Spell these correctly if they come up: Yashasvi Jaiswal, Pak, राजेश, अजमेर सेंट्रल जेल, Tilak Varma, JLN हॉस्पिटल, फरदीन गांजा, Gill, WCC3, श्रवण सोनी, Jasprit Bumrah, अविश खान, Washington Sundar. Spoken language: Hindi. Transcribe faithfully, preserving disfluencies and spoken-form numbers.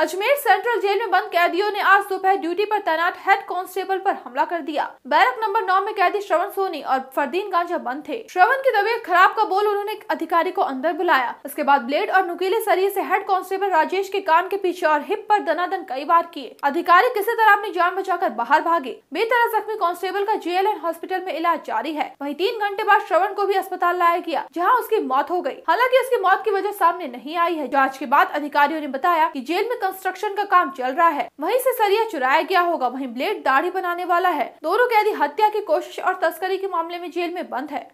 अजमेर सेंट्रल जेल में बंद कैदियों ने आज दोपहर ड्यूटी पर तैनात हेड कांस्टेबल पर हमला कर दिया। बैरक नंबर नौ में कैदी श्रवण सोनी और फरदीन गांजा बंद थे। श्रवण की तबीयत खराब का बोल उन्होंने अधिकारी को अंदर बुलाया। इसके बाद ब्लेड और नुकीले सरिये से हेड कांस्टेबल राजेश के कान के पीछे और हिप पर दनादन कई बार किए। अधिकारी किसी तरह अपनी जान बचाकर बाहर भागे। बेतरह जख्मी कांस्टेबल का जे एल एन हॉस्पिटल में इलाज जारी है। वहीं तीन घंटे बाद श्रवण को भी अस्पताल लाया गया, जहाँ उसकी मौत हो गयी। हालांकि उसकी मौत की वजह सामने नहीं आई है। जाँच के बाद अधिकारियों ने बताया कि जेल में कंस्ट्रक्शन का काम चल रहा है, वहीं से सरिया चुराया गया होगा। वहीं ब्लेड दाढ़ी बनाने वाला है। दोनों कैदी हत्या की कोशिश और तस्करी के मामले में जेल में बंद है।